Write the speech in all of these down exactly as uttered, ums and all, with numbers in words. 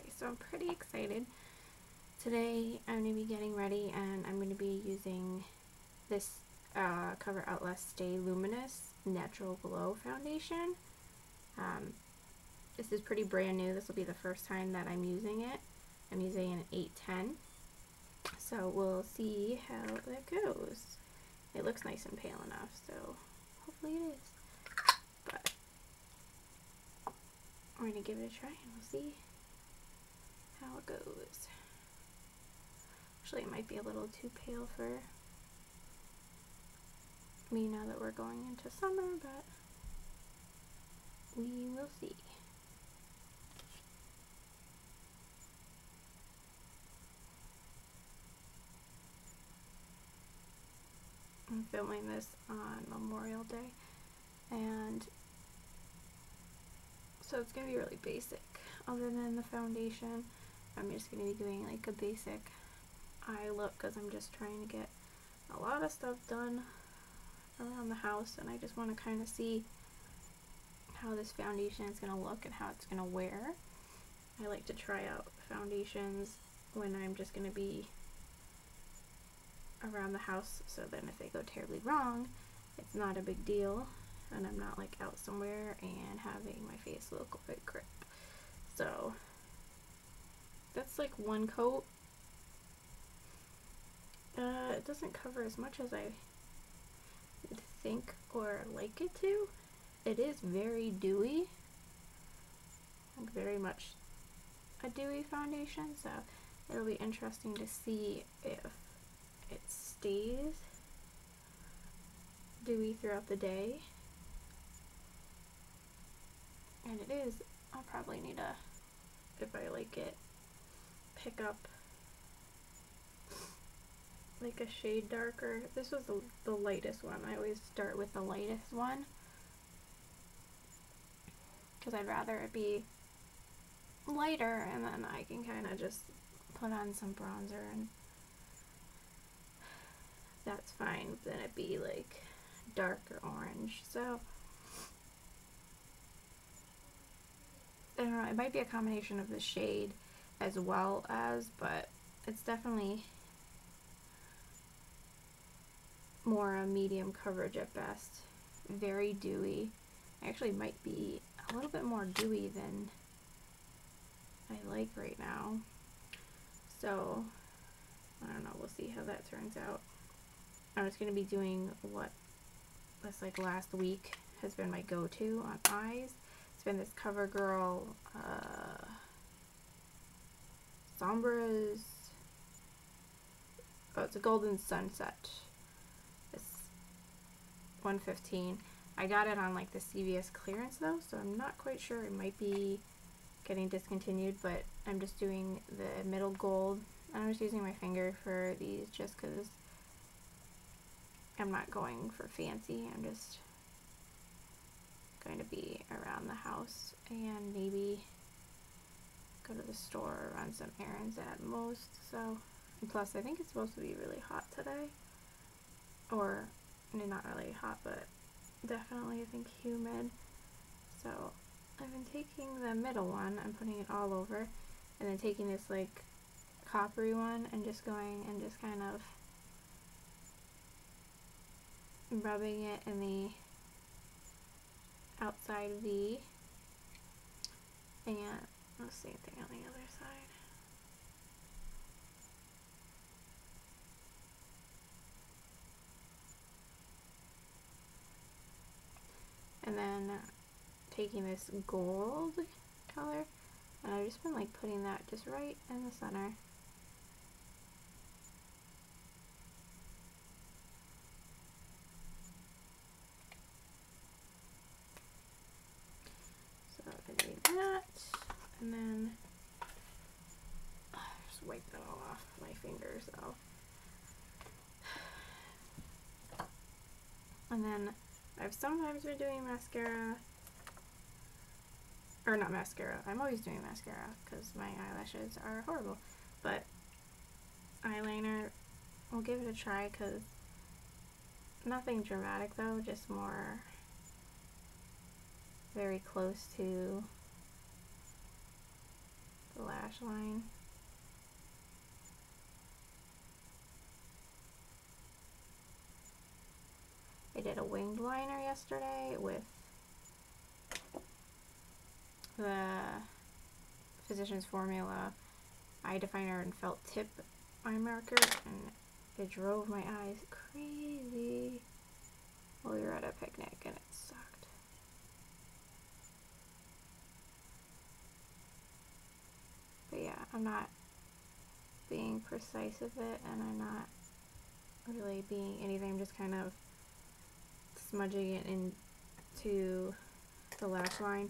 today. So I'm pretty excited. Today I'm going to be getting ready and I'm going to be using this uh, Cover Outlast Stay Luminous Natural Glow Foundation. Um, this is pretty brand new. This will be the first time that I'm using it. I'm using an eight ten. So we'll see how that goes. It looks nice and pale enough, so hopefully it is. But we're going to give it a try and we'll see how it goes. Actually, it might be a little too pale for me now that we're going into summer, but we will see. I'm filming this on Memorial Day, and so it's going to be really basic. Other than the foundation, I'm just going to be doing like a basic eye look because I'm just trying to get a lot of stuff done around the house, and I just want to kind of see how this foundation is going to look and how it's going to wear. I like to try out foundations when I'm just going to be around the house, so then if they go terribly wrong, it's not a big deal and I'm not like out somewhere and having my face look like crap. So that's like one coat. Uh, it doesn't cover as much as I think or like it to. It is very dewy, like very much a dewy foundation, so it'll be interesting to see if it stays dewy throughout the day. And it is, I'll probably need a, if I like it, pick up like a shade darker. This was the, the lightest one. I always start with the lightest one because I'd rather it be lighter and then I can kind of just put on some bronzer and that's fine, then it'd be like darker orange. So I don't know, it might be a combination of the shade as well as, but it's definitely more a medium coverage at best. Very dewy. Actually might be a little bit more dewy than I like right now. So I don't know, we'll see how that turns out. I'm just going to be doing what this like last week has been my go-to on eyes. It's been this CoverGirl uh, Sombras, oh it's a Golden Sunset, it's one fifteen. I got it on like the C V S clearance though, so I'm not quite sure, it might be getting discontinued, but I'm just doing the middle gold. I'm just using my finger for these just because I'm not going for fancy, I'm just going to be around the house and maybe go to the store or run some errands at most. So, and plus I think it's supposed to be really hot today, or not really hot, but definitely I think humid. So I've been taking the middle one, I'm putting it all over, and then taking this like coppery one and just going and just kind of rubbing it in the outside V, and the same thing on the other side. And then taking this gold color, and I've just been like putting that just right in the center. And then I just wipe that all off my fingers though. And then I've sometimes been doing mascara, or not mascara, I'm always doing mascara because my eyelashes are horrible, but eyeliner, we'll give it a try because nothing dramatic though, just more very close to lash lash line. I did a winged liner yesterday with the Physician's Formula Eye Definer and Felt Tip Eye Marker, and it drove my eyes crazy. We were at a picnic and it sucked. But yeah, I'm not being precise with it, and I'm not really being anything. I'm just kind of smudging it into the lash line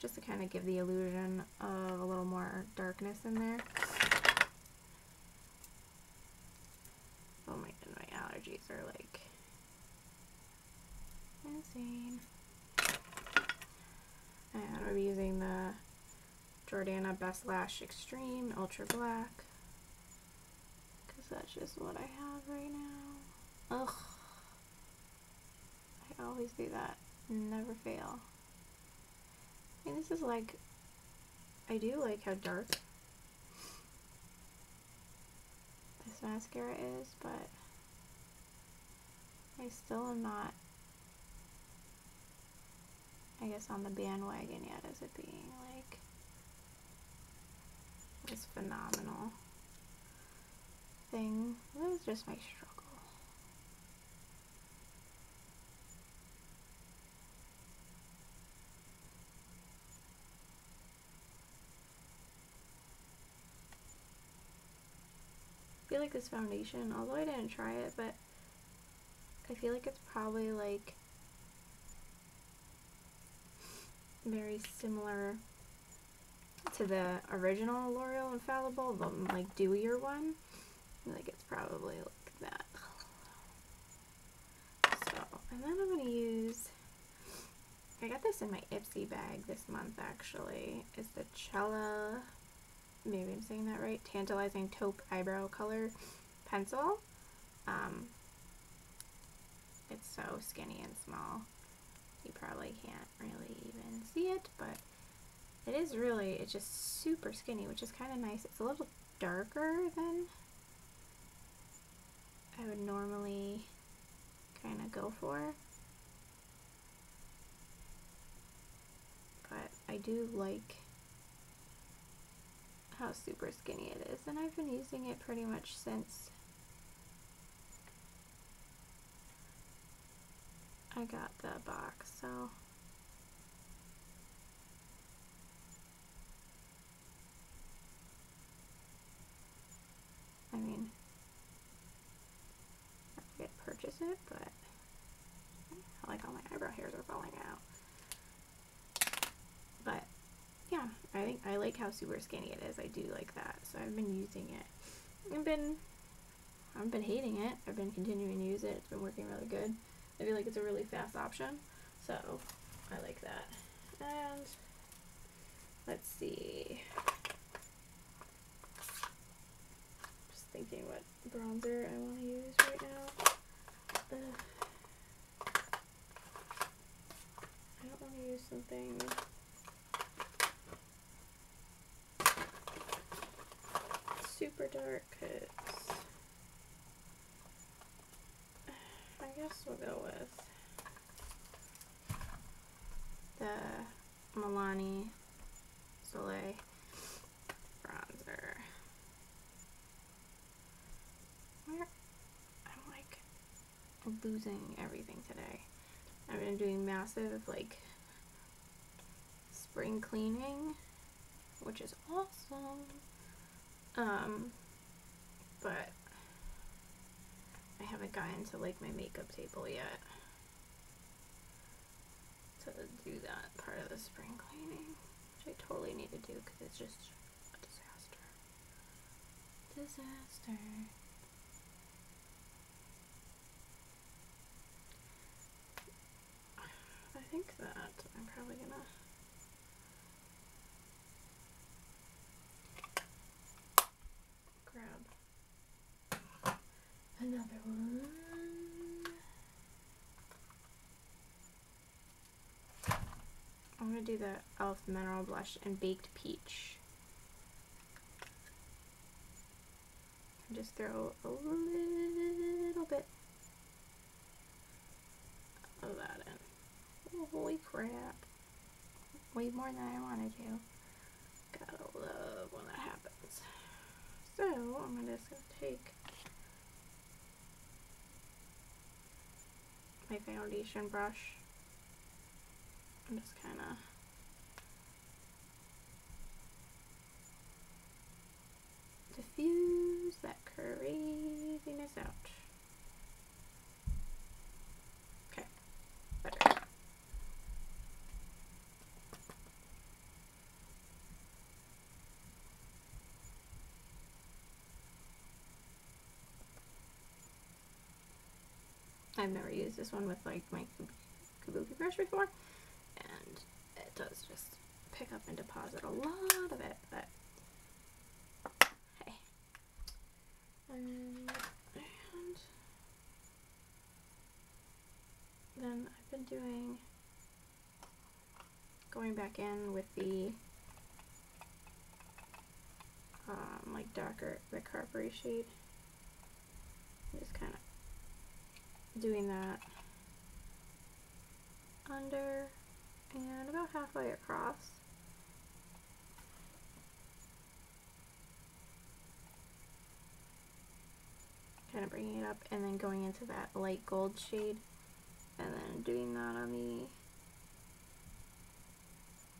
just to kind of give the illusion of a little more darkness in there. Oh my god, my allergies are like insane. And I'm going to be using the Jordana Best Lash Extreme Ultra Black, because that's just what I have right now. Ugh. I always do that. Never fail. And this is like, I do like how dark this mascara is, but I still am not, I guess, on the bandwagon yet as it being like, this phenomenal thing. That was just my struggle. I feel like this foundation, although I didn't try it, but I feel like it's probably like very similar to the original L'Oreal Infallible, the like dewier one. I like it's probably like that. So, and then I'm gonna use, I got this in my Ipsy bag this month actually. It's the Cella, maybe I'm saying that right, Tantalizing Taupe Eyebrow Color Pencil. Um, it's so skinny and small. You probably can't really even see it, but it is really, it's just super skinny, which is kind of nice. It's a little darker than I would normally kind of go for. But I do like how super skinny it is, and I've been using it pretty much since I got the box, so I mean, I forget to purchase it, but I like all my eyebrow hairs are falling out. But yeah, I think I like how super skinny it is. I do like that, so I've been using it. I've been, I've been hating it. I've been continuing to use it. It's been working really good. I feel like it's a really fast option, so I like that. And let's see. Just thinking what bronzer I want to use right now. Ugh. I don't want to use something. Super dark, because I guess we'll go with the Milani Soleil bronzer. Where I'm like losing everything today. I've been doing massive like spring cleaning, which is awesome. Um, but I haven't gotten to like my makeup table yet to do that part of the spring cleaning, which I totally need to do because it's just a disaster. Disaster. I think that I'm probably gonna another one. I'm gonna do the e l f. Mineral Blush and Baked Peach. and just throw a little bit of that in. Oh, holy crap. Way more than I wanted to. Gotta love when that happens. So I'm just gonna take my foundation brush and just kind of diffuse that craziness out. Okay, better. I've never used this one with like my kabuki brush before, and it does just pick up and deposit a lot of it, but hey. And, and then I've been doing, going back in with the um, like darker, the coppery shade, just kind of doing that under and about halfway across. Kind of bringing it up and then going into that light gold shade and then doing that on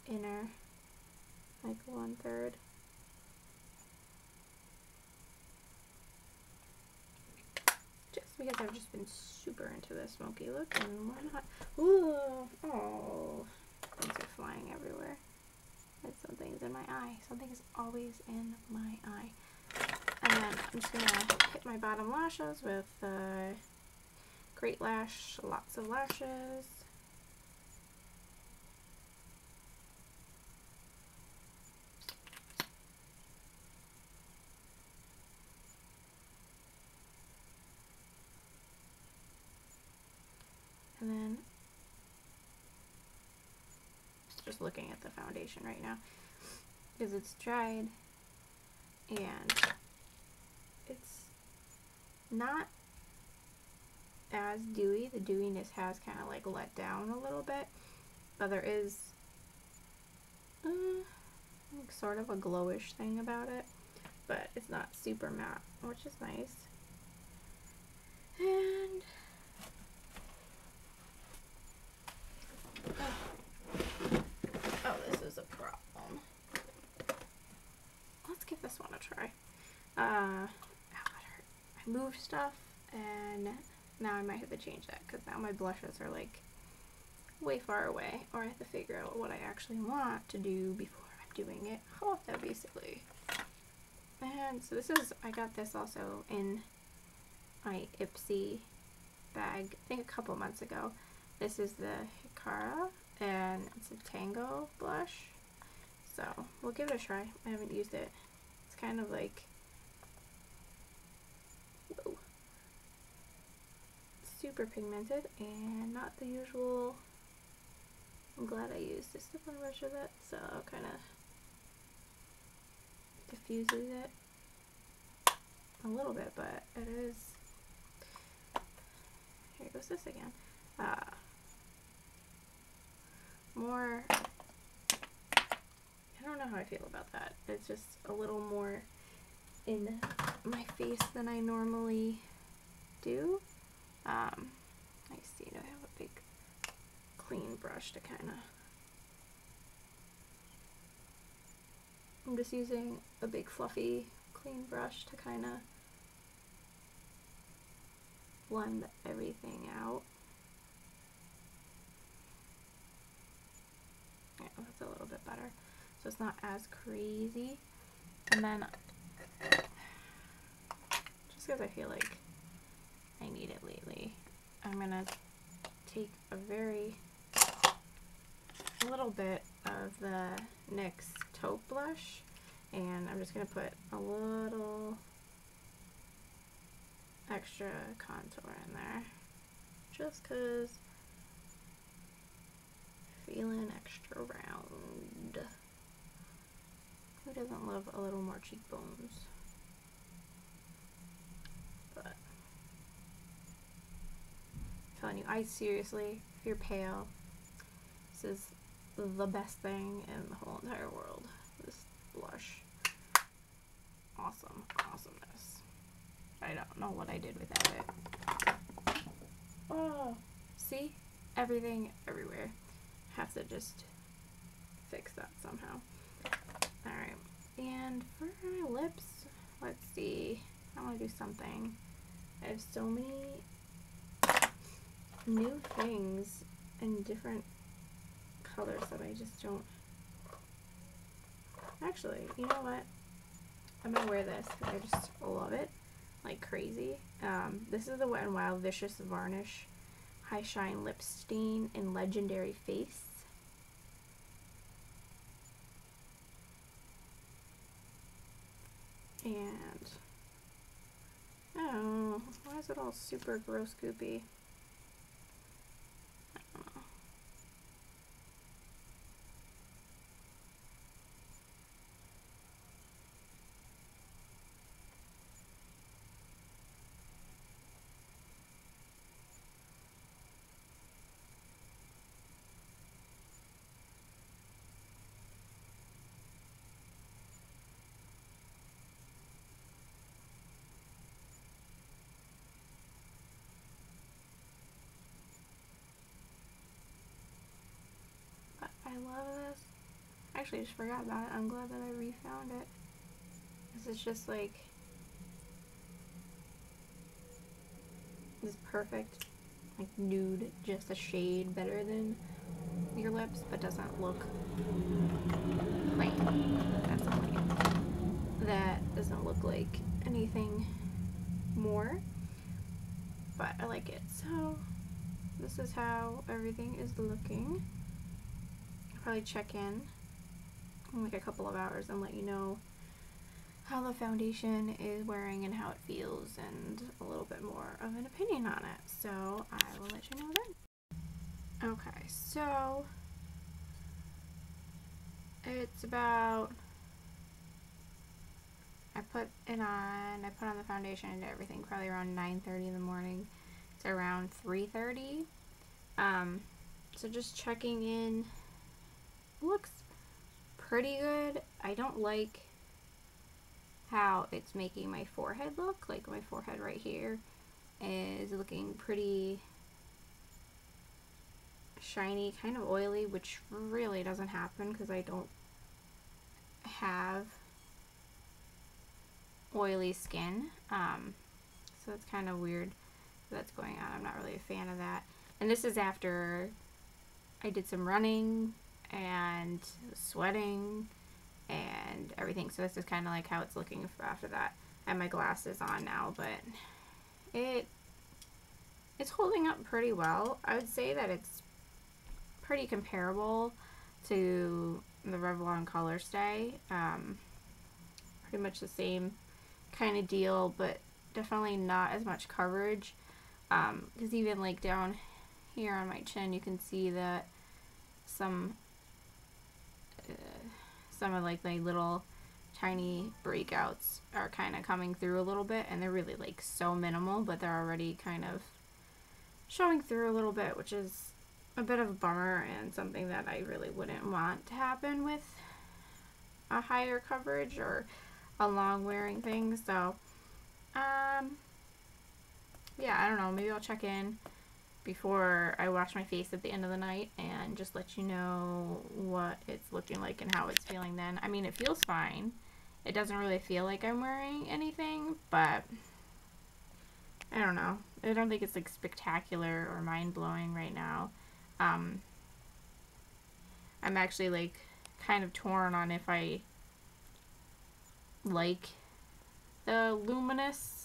the inner, like one third. Because I've just been super into the smoky look, and why not? Ooh, oh, things are flying everywhere. And something's in my eye. Something is always in my eye. And then I'm just gonna hit my bottom lashes with uh, Great Lash, Lots of Lashes. And then, just looking at the foundation right now, because it's dried, and it's not as dewy. The dewiness has kind of like let down a little bit, but there is uh, like sort of a glowish thing about it, but it's not super matte, which is nice. And this one a try. Uh, ow, it hurt. I moved stuff, and now I might have to change that because now my blushes are like way far away, or I have to figure out what I actually want to do before I'm doing it. Oh, that basically. And so this is, I got this also in my Ipsy bag, I think a couple months ago. This is the Hikara, and it's a Tango blush. So we'll give it a try. I haven't used it. It's kind of like, whoa, super pigmented and not the usual. I'm glad I used just a one brush of it, so it kind of diffuses it a little bit, but it is, here goes this again, uh, more, I don't know how I feel about that. It's just a little more in my face than I normally do. Um, I just need to have a big clean brush to kind of... I'm just using a big fluffy clean brush to kind of blend everything out. Yeah, that's a little bit better. So it's not as crazy, and then just because I feel like I need it lately, I'm gonna take a very a little bit of the N Y X taupe blush, and I'm just gonna put a little extra contour in there just because feeling extra round. Who doesn't love a little more cheekbones? telling you, I seriously, if you're pale, this is the best thing in the whole entire world. This blush. Awesome. Awesomeness. I don't know what I did without it. Oh, see? Everything, everywhere. Have to just fix that somehow. Alright. And for her lips, let's see. I want to do something. I have so many new things in different colors that I just don't. Actually, you know what? I'm gonna wear this because I just love it like crazy. Um, this is the Wet n Wild Vicious Varnish High Shine Lip Stain in Legendary Face. And oh, why is it all super gross goopy? I don't know. I love this. I actually just forgot about it. I'm glad that I refound it. This is just like this perfect like nude, just a shade better than your lips, but doesn't look plain. That's plain. That doesn't look like anything more, but I like it. So this is how everything is looking. Probably check in in like a couple of hours and let you know how the foundation is wearing and how it feels and a little bit more of an opinion on it. So I will let you know then. Okay, so it's about, I put it on, I put on the foundation and everything probably around nine thirty in the morning. It's around three thirty. Um, so just checking in. Looks pretty good. I don't like how it's making my forehead look. Like my forehead right here is looking pretty shiny, kind of oily, which really doesn't happen because I don't have oily skin. Um, so that's kind of weird that's going on. I'm not really a fan of that. And this is after I did some running and sweating and everything, so this is kind of like how it's looking after that. I have my glasses on now, but it it's holding up pretty well. I would say that it's pretty comparable to the Revlon Colorstay. Um, pretty much the same kind of deal, but definitely not as much coverage, because um, even like down here on my chin you can see that some Uh, some of like my little tiny breakouts are kind of coming through a little bit, and they're really like so minimal, but they're already kind of showing through a little bit, which is a bit of a bummer and something that I really wouldn't want to happen with a higher coverage or a long wearing thing. So um yeah, I don't know, maybe I'll check in before I wash my face at the end of the night and just let you know what it's looking like and how it's feeling then. I mean, it feels fine. It doesn't really feel like I'm wearing anything, but I don't know. I don't think it's like spectacular or mind-blowing right now. Um, I'm actually like kind of torn on if I like the luminous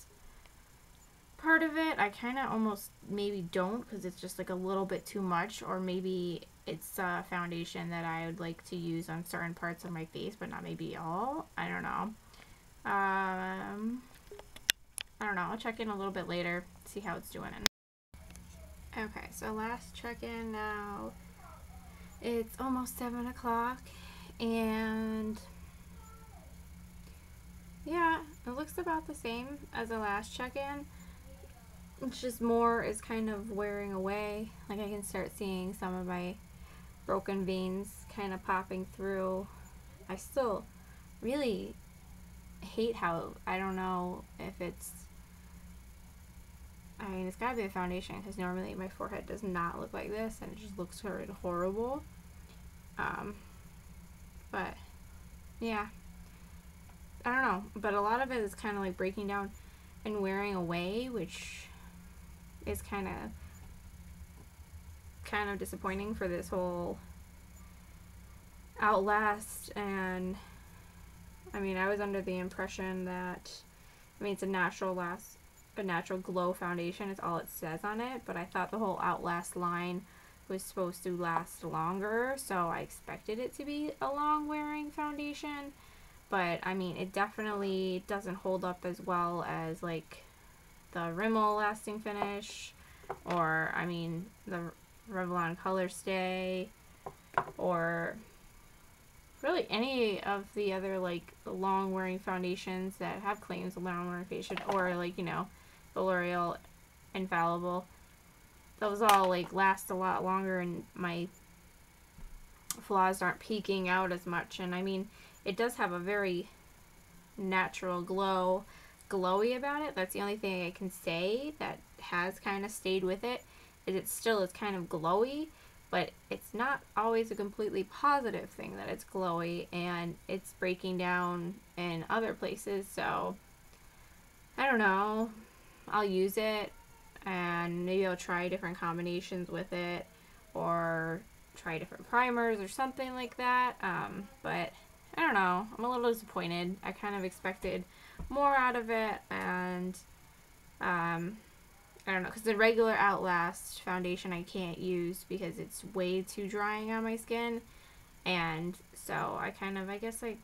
part of it. I kind of almost maybe don't, because it's just like a little bit too much, or maybe it's a foundation that I would like to use on certain parts of my face but not maybe all. I don't know. Um, I don't know. I'll check in a little bit later, see how it's doing. Okay, so last check-in now. It's almost seven o'clock, and yeah, it looks about the same as the last check-in. it's just more is kind of wearing away. Like I can start seeing some of my broken veins kind of popping through. I still really hate how, I don't know if it's, I mean, it's gotta be a foundation because normally my forehead does not look like this and it just looks sort of horrible. Um, but yeah, I don't know, but a lot of it is kind of like breaking down and wearing away, which is kind of kind of disappointing for this whole Outlast. And I mean, I was under the impression that, I mean, it's a natural last a natural glow foundation is all it says on it, but I thought the whole Outlast line was supposed to last longer, so I expected it to be a long wearing foundation. But I mean, it definitely doesn't hold up as well as like the Rimmel Lasting Finish, or I mean the Revlon Colorstay, or really any of the other like long wearing foundations that have claims of long wearing foundation, or like, you know, the L'Oreal Infallible. Those all like last a lot longer and my flaws aren't peeking out as much. And I mean, it does have a very natural glow, glowy about it. That's the only thing I can say that has kind of stayed with it, is it still is kind of glowy, but it's not always a completely positive thing that it's glowy, and it's breaking down in other places. So I don't know, I'll use it and maybe I'll try different combinations with it or try different primers or something like that. Um, but I don't know, I'm a little disappointed. I kind of expected more out of it, and um, I don't know, because the regular Outlast foundation I can't use because it's way too drying on my skin, and so I kind of, I guess I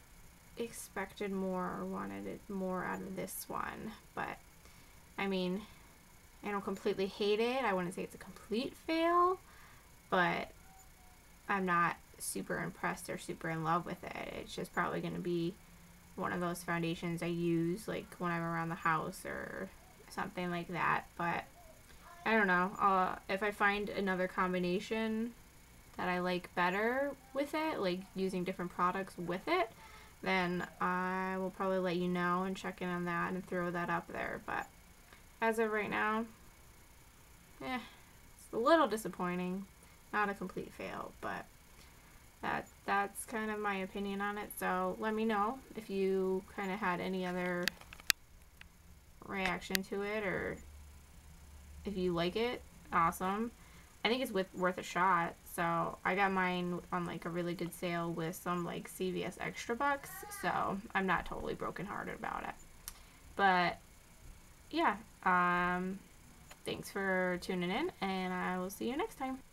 expected more or wanted it more out of this one. But I mean, I don't completely hate it. I wouldn't say it's a complete fail, but I'm not super impressed or super in love with it. It's just probably going to be one of those foundations I use like when I'm around the house or something like that. But I don't know, uh, if I find another combination that I like better with it, like using different products with it, then I will probably let you know and check in on that and throw that up there. But as of right now, eh, it's a little disappointing, not a complete fail, but That, that's kind of my opinion on it. So let me know if you kind of had any other reaction to it, or if you like it. Awesome. I think it's with, worth a shot. So I got mine on like a really good sale with some like C V S extra bucks, so I'm not totally brokenhearted about it. But yeah, um, thanks for tuning in, and I will see you next time.